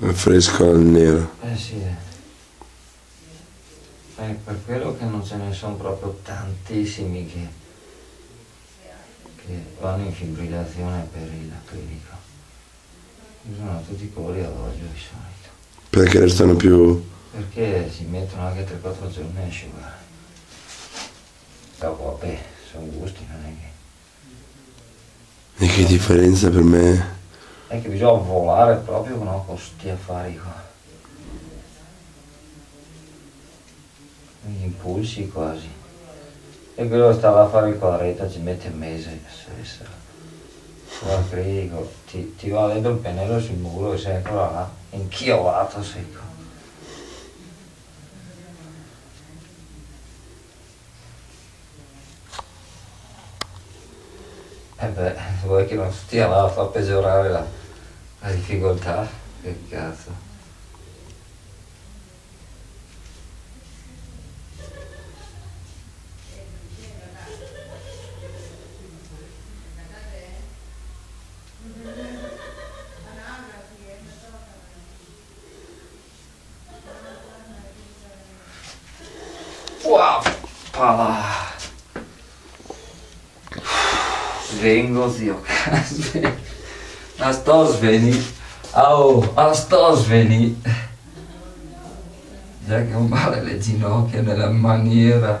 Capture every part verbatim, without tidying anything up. un fresco al nero. Eh sì, è per quello che non ce ne sono proprio tantissimi che, che vanno in fibrillazione per il clinico. Usano tutti i colori ad olio di solito. Perché restano più... Perché si mettono anche tre quattro giorni a asciugare. Vabbè, sono gusti, non è che... E che differenza per me? È che bisogna volare proprio, no, con questi affari qua. Gli impulsi quasi. E quello che stava a fare con la rete ci mette un mese. Guarda, critico, ti, ti va dentro il pennello sul muro e sei ancora là, inchiolato secco. E eh beh, vuoi che non stia là a far peggiorare la, la difficoltà? Che cazzo. Wow, pala! Svengo, zio, a sto sveni, au, a sto sveni. Già che un male le ginocchia nella maniera.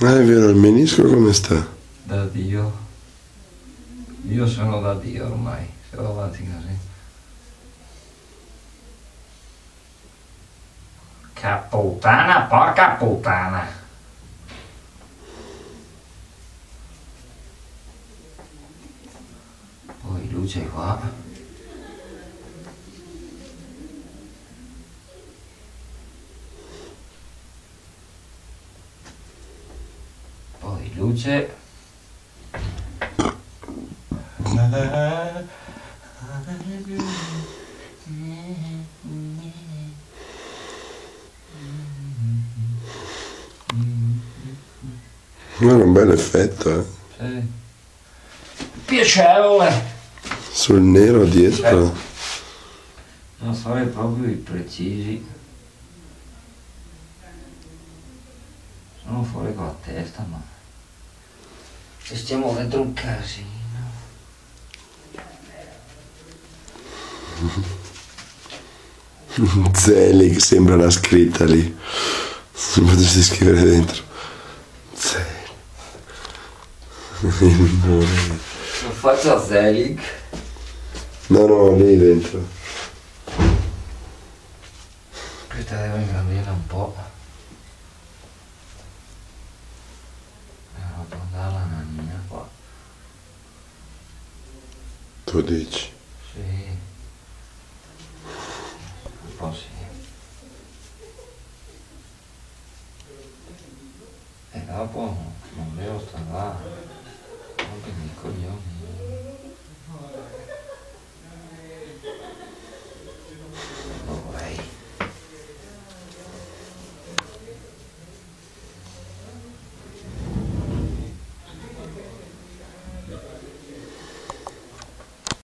Ah, è vero, il menisco come sta? Da Dio. Io sono da Dio ormai, se va avanti così. Caputana, porca puttana. Luce qua. Poi luce. Ma era un bel effetto, eh? Sì. Piacevole! Sul nero dietro. Non fare proprio i precisi. Sono fuori con la testa, ma... E stiamo dentro un casino. Zelig sembra la scritta lì. Non potresti scrivere dentro. Zelig. Lo faccio a Zelig. No, no, lì dentro. Questa devo ingrandirla un po'. Devo portare la nannina qua. Tu dici? Sì. Un po' sì. E dopo non devo stare là. Non mi coglioni.